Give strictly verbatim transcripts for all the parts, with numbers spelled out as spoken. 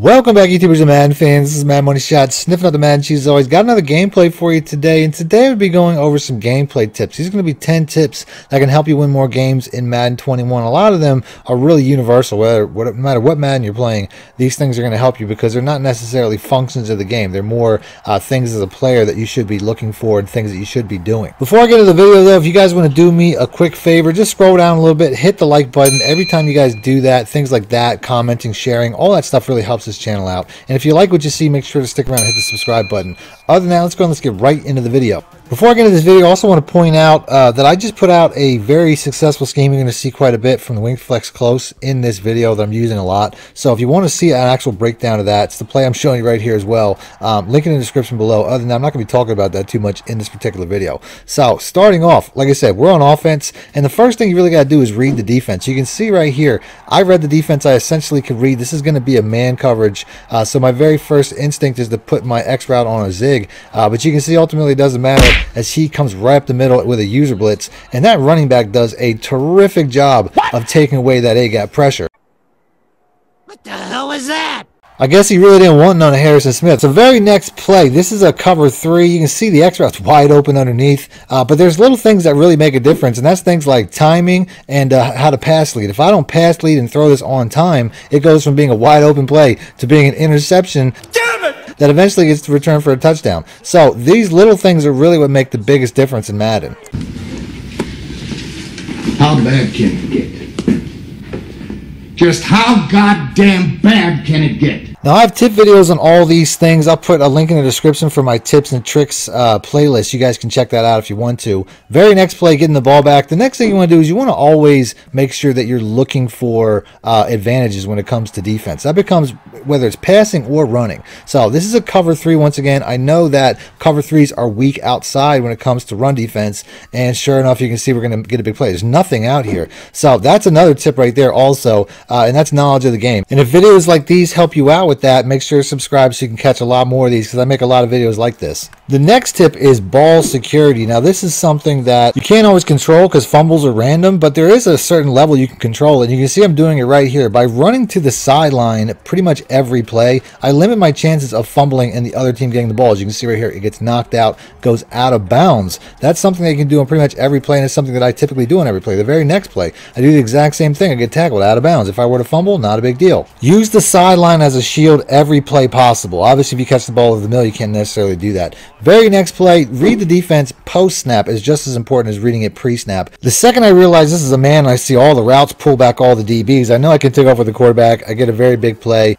Welcome back, YouTubers and Madden fans. This is Mad Money Shot, sniffing out the Madden cheese as always. Got another gameplay for you today, and today we'll be going over some gameplay tips. These are going to be ten tips that can help you win more games in Madden twenty-one. A lot of them are really universal, whether, no matter what Madden you're playing. These things are going to help you because they're not necessarily functions of the game. They're more uh, things as a player that you should be looking for and things that you should be doing. Before I get into the video, though, if you guys want to do me a quick favor, just scroll down a little bit, hit the like button. Every time you guys do that, things like that, commenting, sharing, all that stuff really helps this channel out. And if you like what you see, make sure to stick around and hit the subscribe button. Other than that, let's go and let's get right into the video. Before I get into this video, I also want to point out uh, that I just put out a very successful scheme. You're going to see quite a bit from the Wing Flex Close in this video that I'm using a lot. So if you want to see an actual breakdown of that, it's the play I'm showing you right here as well. Um, link in the description below. Other than that, I'm not going to be talking about that too much in this particular video. So starting off, like I said, we're on offense. And the first thing you really got to do is read the defense. You can see right here, I read the defense. I essentially could read this is going to be a man coverage. Uh, so my very first instinct is to put my X route on a zig. Uh, but you can see ultimately it doesn't matter, as he comes right up the middle with a user blitz, and that running back does a terrific job of taking away that A-gap pressure. What the hell is that? I guess he really didn't want none of Harrison Smith. So very next play, this is a cover three. You can see the X route's wide open underneath, uh, but there's little things that really make a difference, and that's things like timing and uh, how to pass lead. If I don't pass lead and throw this on time, it goes from being a wide open play to being an interception. Damn it! That eventually gets to return for a touchdown. So these little things are really what make the biggest difference in Madden. How bad can it get? Just how goddamn bad can it get? Now, I have tip videos on all these things. I'll put a link in the description for my tips and tricks uh, playlist. You guys can check that out if you want to. Very next play, getting the ball back. The next thing you want to do is you want to always make sure that you're looking for uh, advantages when it comes to defense. That becomes whether it's passing or running. So this is a cover three once again. I know that cover threes are weak outside when it comes to run defense. And sure enough, you can see we're going to get a big play. There's nothing out here. So that's another tip right there also. Uh, and that's knowledge of the game. And if videos like these help you out with that, make sure to subscribe so you can catch a lot more of these, because I make a lot of videos like this. The next tip is ball security. Now this is something that you can't always control because fumbles are random, but there is a certain level you can control, and you can see I'm doing it right here by running to the sideline pretty much every play. I limit my chances of fumbling and the other team getting the ball. As you can see right here, it gets knocked out, goes out of bounds. That's something they can do on pretty much every play, and it's something that I typically do on every play. The very next play, I do the exact same thing. I get tackled out of bounds. If I were to fumble, not a big deal. Use the sideline as a shield Shield every play possible. Obviously, if you catch the ball over the middle, you can't necessarily do that. Very next play, read the defense post snap is just as important as reading it pre snap. The second I realize this is a man, I see all the routes, pull back all the D Bs. I know I can take over the quarterback. I get a very big play.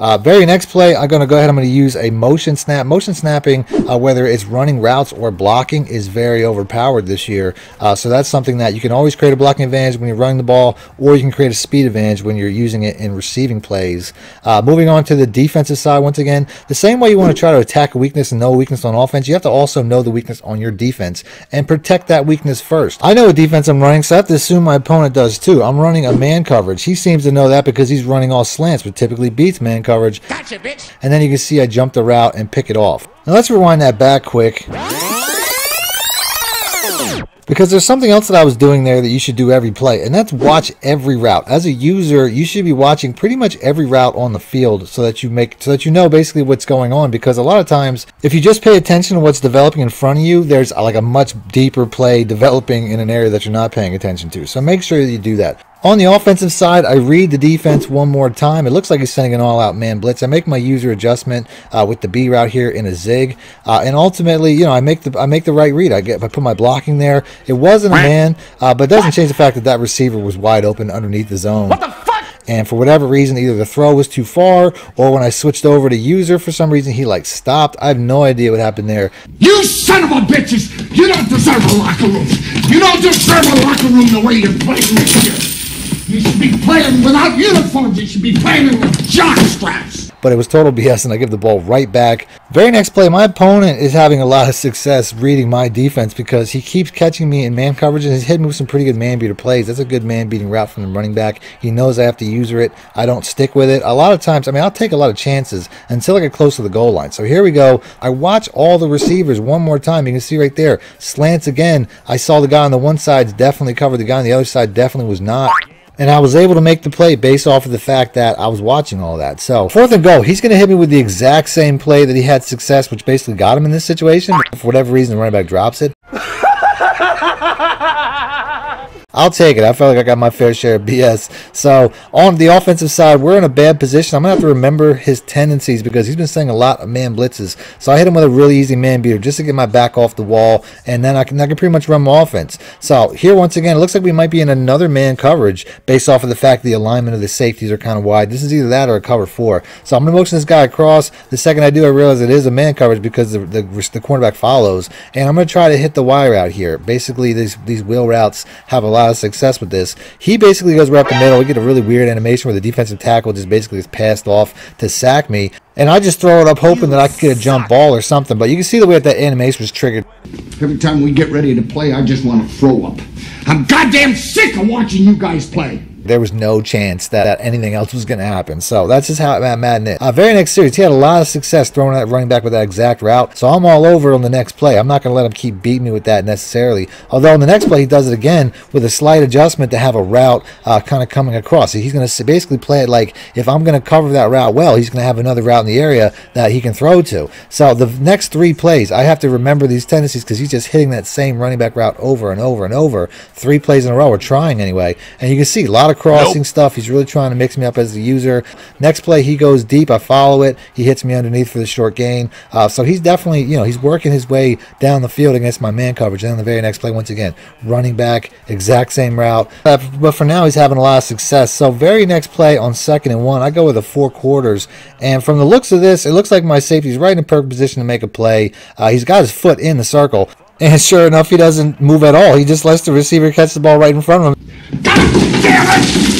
Uh, very next play, I'm going to go ahead. I'm going to use a motion snap. Motion snapping, uh, whether it's running routes or blocking, is very overpowered this year. Uh, so that's something that you can always create a blocking advantage when you're running the ball, or you can create a speed advantage when you're using it in receiving plays. Uh, moving on to the defensive side, once again, the same way you want to try to attack a weakness and know a weakness on offense, you have to also know the weakness on your defense and protect that weakness first. I know what defense I'm running, so I have to assume my opponent does too. I'm running a man coverage. He seems to know that because he's running all slants, which typically beats man coverage. Gotcha, bitch. And then you can see I jumped the route and pick it off. Now let's rewind that back quick, because there's something else that I was doing there that you should do every play, and that's watch every route. As a user, you should be watching pretty much every route on the field so that you make so that you know basically what's going on, because a lot of times if you just pay attention to what's developing in front of you, there's like a much deeper play developing in an area that you're not paying attention to. So make sure that you do that. On the offensive side, I read the defense one more time. It looks like he's sending an all-out man blitz. I make my user adjustment uh, with the B route here in a zig, uh, and ultimately, you know, I make the I make the right read. I get I put my blocking there. It wasn't a man, uh, but it doesn't change the fact that that receiver was wide open underneath the zone. What the fuck? And for whatever reason, either the throw was too far, or when I switched over to user, for some reason, he like stopped. I have no idea what happened there. You son of a bitches! You don't deserve a locker room. You don't deserve a locker room the way you're playing this year. You should be playing without uniforms. You should be playing with jock straps. But it was total B S, and I give the ball right back. Very next play, my opponent is having a lot of success reading my defense because he keeps catching me in man coverage, and he's hitting me with some pretty good man-beater plays. That's a good man-beating route from the running back. He knows I have to user it. I don't stick with it. A lot of times, I mean, I'll take a lot of chances until I get close to the goal line. So here we go. I watch all the receivers one more time. You can see right there, slants again. I saw the guy on the one side definitely covered. The guy on the other side definitely was not. And I was able to make the play based off of the fact that I was watching all that. So fourth and goal, he's going to hit me with the exact same play that he had success, which basically got him in this situation. For whatever reason, the running back drops it. I'll take it. I felt like I got my fair share of B S. So on the offensive side, we're in a bad position. I'm going to have to remember his tendencies because he's been saying a lot of man blitzes. So I hit him with a really easy man beater just to get my back off the wall, and then I can, I can pretty much run my offense. So here, once again, it looks like we might be in another man coverage based off of the fact the alignment of the safeties are kind of wide. This is either that or a cover four. So I'm going to motion this guy across. The second I do, I realize it is a man coverage because the, the, the cornerback follows, and I'm going to try to hit the wire out here. Basically, these, these wheel routes have a lot of success with this. He basically goes right up the middle. We get a really weird animation where the defensive tackle just basically is passed off to sack me, and I just throw it up hoping that I could get a jump ball or something. But you can see the way that that animation was triggered. Every time we get ready to play, I just want to throw up. I'm goddamn sick of watching you guys play. There was no chance that, that anything else was going to happen. So that's just how Madden is. Uh, very next series, he had a lot of success throwing that running back with that exact route. So I'm all over on the next play. I'm not going to let him keep beating me with that necessarily. Although on the next play, he does it again with a slight adjustment to have a route uh, kind of coming across. So he's going to basically play it like if I'm going to cover that route well, he's going to have another route in the area that he can throw to. So the next three plays, I have to remember these tendencies because he's just hitting that same running back route over and over and over. Three plays in a row, we're trying anyway. And you can see a lot of crossing nope. stuff. He's really trying to mix me up as the user. Next play, he goes deep. I follow it. He hits me underneath for the short gain. Uh, so he's definitely, you know, he's working his way down the field against my man coverage. And then the very next play, once again, running back, exact same route. Uh, but for now, he's having a lot of success. So very next play on second and one, I go with a four quarters. And from the looks of this, it looks like my safety's right in a perfect position to make a play. Uh, he's got his foot in the circle. And sure enough, he doesn't move at all. He just lets the receiver catch the ball right in front of him. God damn it!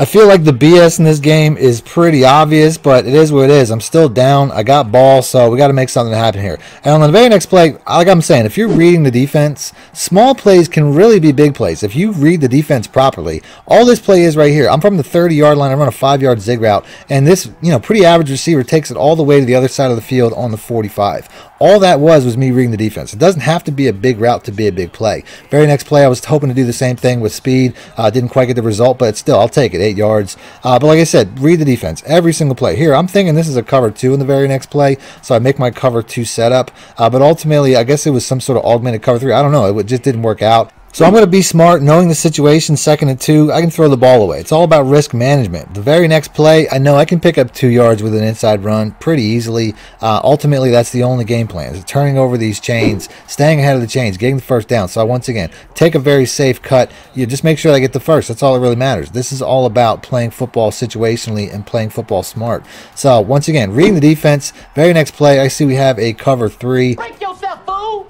I feel like the B S in this game is pretty obvious, but it is what it is. I'm still down. I got ball, so we got to make something happen here. And on the very next play, like I'm saying, if you're reading the defense, small plays can really be big plays. If you read the defense properly, all this play is right here. I'm from the thirty-yard line. I run a five-yard zig route, and this, you know, pretty average receiver takes it all the way to the other side of the field on the forty-five. All that was was me reading the defense. It doesn't have to be a big route to be a big play. Very next play, I was hoping to do the same thing with speed. Uh, didn't quite get the result, but still, I'll take it. Eight yards. Uh, but like I said, read the defense every single play. Here, I'm thinking this is a cover two in the very next play, so I make my cover two setup. Uh, but ultimately, I guess it was some sort of augmented cover three. I don't know. It just didn't work out. So I'm going to be smart, knowing the situation, second and two, I can throw the ball away. It's all about risk management. The very next play, I know I can pick up two yards with an inside run pretty easily. Uh, ultimately, that's the only game plan, is turning over these chains, staying ahead of the chains, getting the first down. So I, once again, take a very safe cut. You just make sure I get the first. That's all that really matters. This is all about playing football situationally and playing football smart. So once again, reading the defense, very next play, I see we have a cover three. Break yourself, fool!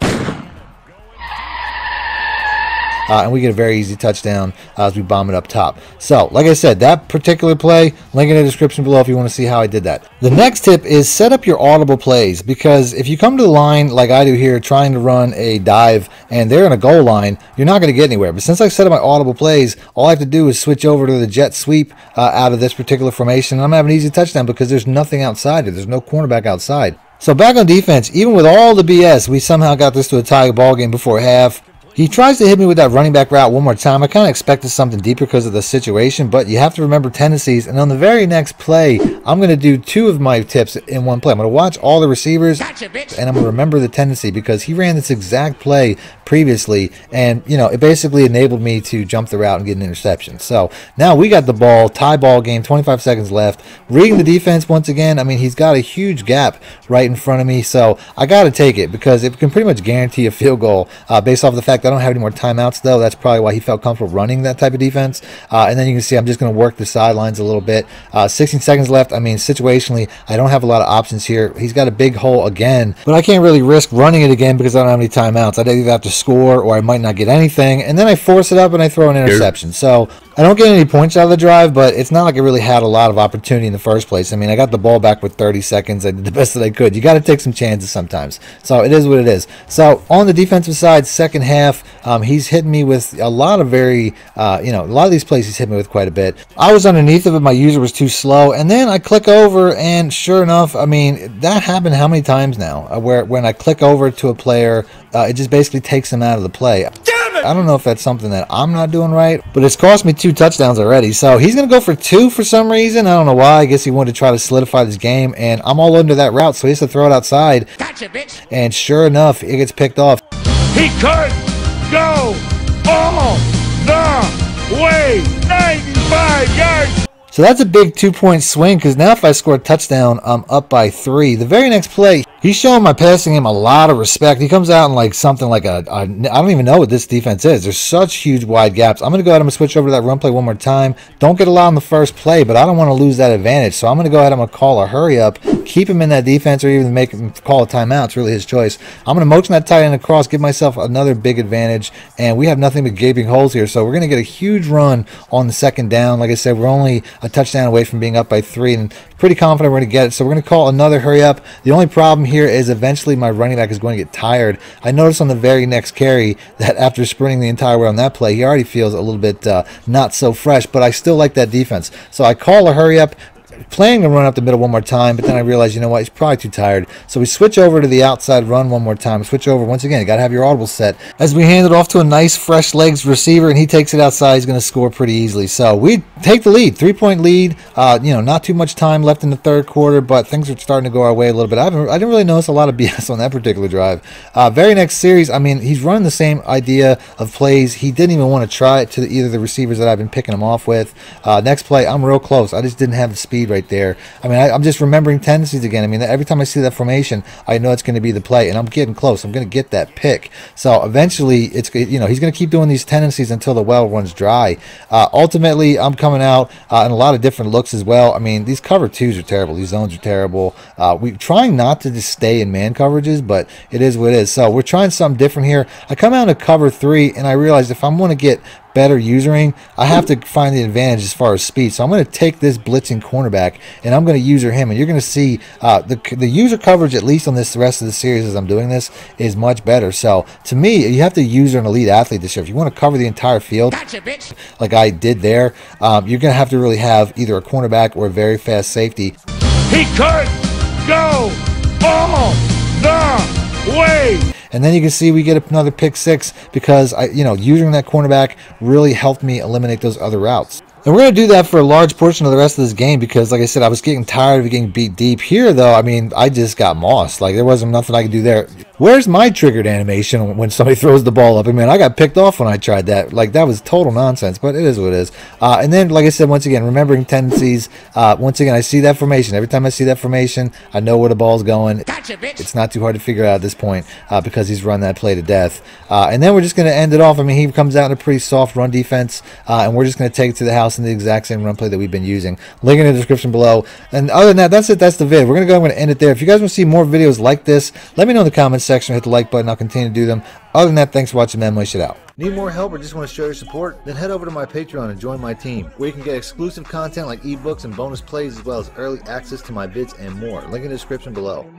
Uh, and we get a very easy touchdown uh, as we bomb it up top. So, like I said, that particular play, link in the description below if you want to see how I did that. The next tip is set up your audible plays, because if you come to the line like I do here trying to run a dive and they're in a goal line, you're not going to get anywhere. But since I've set up my audible plays, all I have to do is switch over to the jet sweep uh, out of this particular formation, and I'm going to have an easy touchdown because there's nothing outside it. There's no cornerback outside. So back on defense, even with all the B S, we somehow got this to a tie ball game before half. He tries to hit me with that running back route one more time. I kind of expected something deeper because of the situation, but you have to remember tendencies. And on the very next play, I'm going to do two of my tips in one play. I'm going to watch all the receivers, gotcha, bitch. And I'm going to remember the tendency because he ran this exact play previously, and you know it basically enabled me to jump the route and get an interception. So now we got the ball, tie ball game, twenty-five seconds left. Reading the defense once again. I mean, he's got a huge gap right in front of me, so I got to take it because it can pretty much guarantee a field goal uh, based off the fact that I don't have any more timeouts, though. That's probably why he felt comfortable running that type of defense. Uh, and then you can see I'm just going to work the sidelines a little bit. Uh, sixteen seconds left. I mean, situationally, I don't have a lot of options here. He's got a big hole again, but I can't really risk running it again because I don't have any timeouts. I'd either have to score or I might not get anything. And then I force it up and I throw an interception. So I don't get any points out of the drive, but it's not like I really had a lot of opportunity in the first place. I mean, I got the ball back with thirty seconds. I did the best that I could. You got to take some chances sometimes. So it is what it is. So on the defensive side, second half, um, he's hitting me with a lot of very, uh, you know, a lot of these plays he's hit me with quite a bit. I was underneath of it. My user was too slow. And then I click over, and sure enough, I mean, that happened how many times now? Where when I click over to a player, uh, it just basically takes him out of the play. Damn it! I don't know if that's something that I'm not doing right, but it's cost me two touchdowns already. So he's going to go for two for some reason. I don't know why. I guess he wanted to try to solidify this game, and I'm all under that route, so he has to throw it outside. Gotcha, bitch. And sure enough, it gets picked off. He could go all the way, ninety-five yards. So that's a big two-point swing, because now if I score a touchdown, I'm up by three. The very next play, he's showing my passing game a lot of respect. He comes out in like something like a, a I don't even know what this defense is. There's such huge wide gaps. I'm going to go ahead and switch over to that run play one more time. Don't get allowed on the first play, but I don't want to lose that advantage. So I'm going to go ahead and I'm going to call a hurry up, keep him in that defense, or even make him call a timeout. It's really his choice. I'm going to motion that tight end across, give myself another big advantage, and we have nothing but gaping holes here. So we're going to get a huge run on the second down. Like I said, we're only a touchdown away from being up by three, and pretty confident we're going to get it. So we're going to call another hurry up. The only problem here is eventually my running back is going to get tired. I noticed on the very next carry that after sprinting the entire way on that play, he already feels a little bit uh, not so fresh, but I still like that defense. So I call a hurry up, planning to run up the middle one more time, but then I realized, you know what, he's probably too tired. So we switch over to the outside run one more time. Switch over once again. You got to have your audible set. As we hand it off to a nice, fresh legs receiver, and he takes it outside, he's going to score pretty easily. So we take the lead, three-point lead. Uh, you know, not too much time left in the third quarter, but things are starting to go our way a little bit. I, haven't, I didn't really notice a lot of B S on that particular drive. Uh, very next series, I mean, he's running the same idea of plays. He didn't even want to try it to the, either the receivers that I've been picking him off with. Uh, next play, I'm real close. I just didn't have the speed right there. I mean, I, I'm just remembering tendencies again. I mean, every time I see that formation, I know it's going to be the play, and I'm getting close. I'm going to get that pick. So eventually, it's you know he's going to keep doing these tendencies until the well runs dry. Uh, ultimately, I'm coming out uh, in a lot of different looks as well. I mean, these cover twos are terrible. These zones are terrible. Uh, we're trying not to just stay in man coverages, but it is what it is. So we're trying something different here. I come out in a cover three, and I realized if I'm going to get better usering, I have to find the advantage as far as speed. So I'm going to take this blitzing cornerback, and I'm going to user him, and you're going to see uh, the, the user coverage, at least on this the rest of the series as I'm doing this, is much better. So to me, you have to user an elite athlete this year. If you want to cover the entire field, gotcha, bitch, like I did there, um, you're going to have to really have either a cornerback or a very fast safety. He could go all the way. And then you can see we get another pick six because, I, you know, using that cornerback really helped me eliminate those other routes. And we're going to do that for a large portion of the rest of this game because, like I said, I was getting tired of getting beat deep. Here, though, I mean, I just got mossed. Like, there wasn't nothing I could do there. Where's my triggered animation when somebody throws the ball up? I mean, I got picked off when I tried that. Like, that was total nonsense, but it is what it is. Uh, and then, like I said, once again, remembering tendencies. Uh, once again, I see that formation. Every time I see that formation, I know where the ball's going. Gotcha, bitch. It's not too hard to figure out at this point uh, because he's run that play to death. Uh, and then we're just going to end it off. I mean, he comes out in a pretty soft run defense, uh, and we're just going to take it to the house in the exact same run play that we've been using. Link in the description below. And other than that, that's it. That's the vid. We're gonna go. I'm gonna end it there. If you guys want to see more videos like this, let me know in the comments section. Hit the like button. I'll continue to do them. Other than that, thanks for watching, man. My shit out. Need more help or just want to show your support? Then head over to my Patreon and join my team, where you can get exclusive content like ebooks and bonus plays, as well as early access to my vids and more. Link in the description below.